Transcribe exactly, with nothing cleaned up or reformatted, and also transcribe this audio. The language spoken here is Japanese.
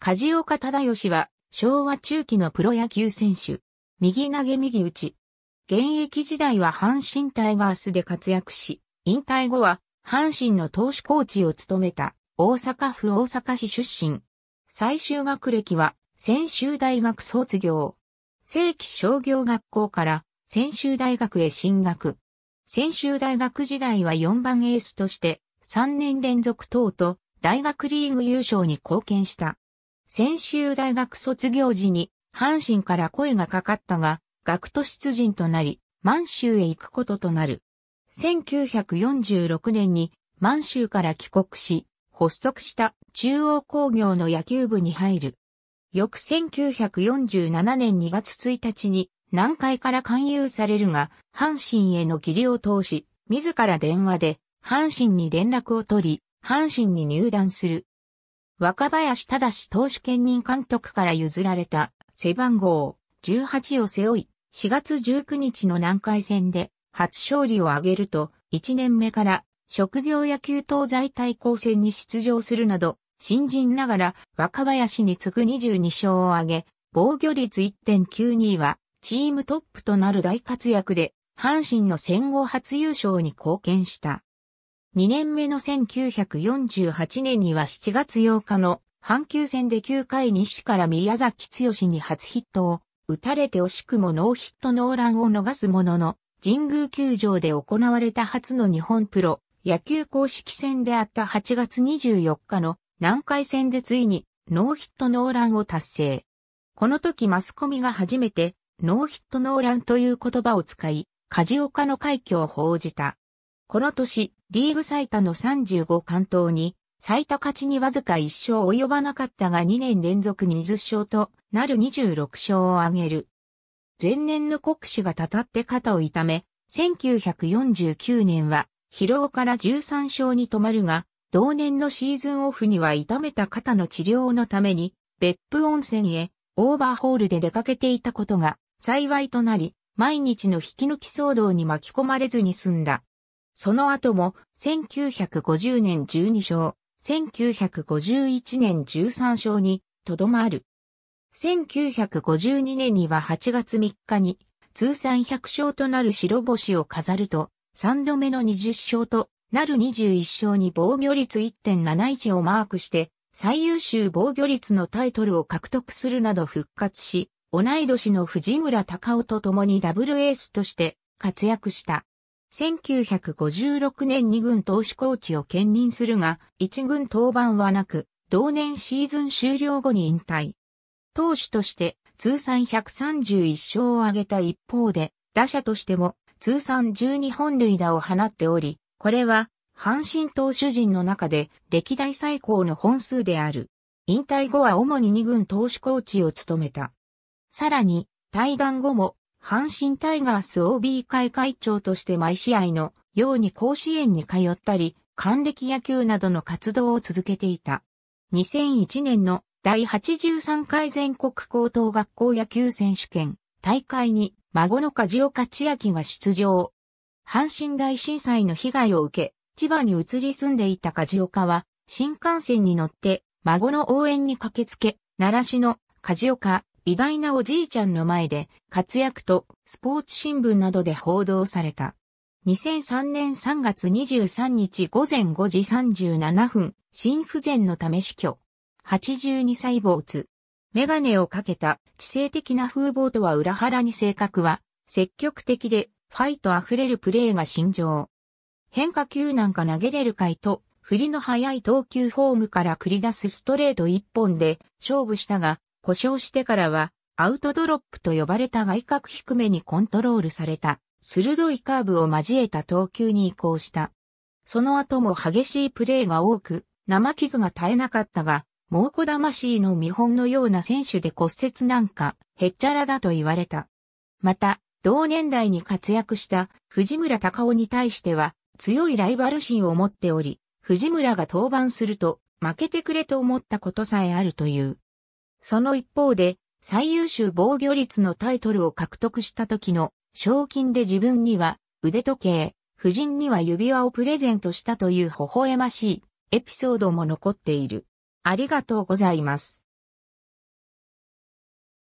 梶岡忠義は昭和中期のプロ野球選手。右投げ右打ち。現役時代は阪神タイガースで活躍し、引退後は阪神の投手コーチを務めた大阪府大阪市出身。最終学歴は専修大学卒業。成城商業学校から専修大学へ進学。専修大学時代はよんばんエースとしてさんねん連続投と大学リーグ優勝に貢献した。専修大学卒業時に阪神から声がかかったが、学徒出陣となり、満州へ行くこととなる。せんきゅうひゃくよんじゅうろくねんに満州から帰国し、発足した中央工業の野球部に入る。翌せんきゅうひゃくよんじゅうななねんにがつついたちに南海から勧誘されるが、阪神への義理を通し、自ら電話で阪神に連絡を取り、阪神に入団する。若林正投手兼任監督から譲られた背番号じゅうはちを背負い、しがつじゅうくにちの南海戦で初勝利を挙げると、いちねんめから職業野球東西対抗戦に出場するなど、新人ながら若林に次ぐにじゅうにしょうを挙げ、防御率 いってんきゅうに はチームトップとなる大活躍で、阪神の戦後初優勝に貢献した。にねんめのせんきゅうひゃくよんじゅうはちねんにはしちがつようかの阪急戦できゅうかい西から宮崎剛に初ヒットを打たれて惜しくもノーヒットノーランを逃すものの、神宮球場で行われた初の日本プロ野球公式戦であったはちがつにじゅうよっかの南海戦でついにノーヒットノーランを達成。この時マスコミが初めてノーヒットノーランという言葉を使い、梶岡の快挙を報じた。この年、リーグ最多のさんじゅうごかんとうに、最多勝ちにわずかいっしょう及ばなかったがにねんれんぞくにじゅっしょうとなるにじゅうろくしょうを挙げる。前年の国士がたたって肩を痛め、せんきゅうひゃくよんじゅうきゅうねんは疲労からじゅうさんしょうに止まるが、同年のシーズンオフには痛めた肩の治療のために、別府温泉へオーバーホールで出かけていたことが幸いとなり、毎日の引き抜き騒動に巻き込まれずに済んだ。その後も、せんきゅうひゃくごじゅうねんじゅうにしょう、せんきゅうひゃくごじゅういちねんじゅうさんしょうに、とどまる。せんきゅうひゃくごじゅうにねんにははちがつみっかに、通算ひゃくしょうとなる白星を飾ると、さんどめのにじゅっしょうとなるにじゅういっしょうに防御率 いってんなないち をマークして、最優秀防御率のタイトルを獲得するなど復活し、同い年の藤村隆雄と共にダブルエースとして活躍した。せんきゅうひゃくごじゅうろくねんにぐん投手コーチを兼任するが、いちぐん登板はなく、同年シーズン終了後に引退。投手として通算ひゃくさんじゅういっしょうを挙げた一方で、打者としても通算じゅうにほんるいだを放っており、これは阪神投手陣の中で歴代最高の本数である。引退後は主ににぐん投手コーチを務めた。さらに、退団後も、阪神タイガース オービー 会会長として毎試合のように甲子園に通ったり、還暦野球などの活動を続けていた。にせんいちねんの第はちじゅうさんかい全国高等学校野球選手権大会に孫の梶岡千秋が出場。阪神大震災の被害を受け、千葉に移り住んでいた梶岡は、新幹線に乗って孫の応援に駆けつけ、習志野、梶岡、偉大なおじいちゃんの前で活躍とスポーツ新聞などで報道された。にせんさんねんさんがつにじゅうさんにちごぜんごじさんじゅうななふん、心不全のため死去。はちじゅうにさい没。メガネをかけた知性的な風貌とは裏腹に性格は積極的でファイトあふれるプレーが信条。変化球なんか投げれるかいと振りの速い投球フォームから繰り出すストレート一本で勝負したが、故障してからはアウトドロップと呼ばれた外角低めにコントロールされた鋭いカーブを交えた投球に移行した。その後も激しいプレーが多く生傷が絶えなかったが、猛虎魂の見本のような選手で骨折なんかへっちゃらだと言われた。また同年代に活躍した藤村隆雄に対しては強いライバル心を持っており、藤村が登板すると負けてくれと思ったことさえあるという。その一方で、最優秀防御率のタイトルを獲得した時の賞金で自分には腕時計、夫人には指輪をプレゼントしたという微笑ましいエピソードも残っている。ありがとうございます。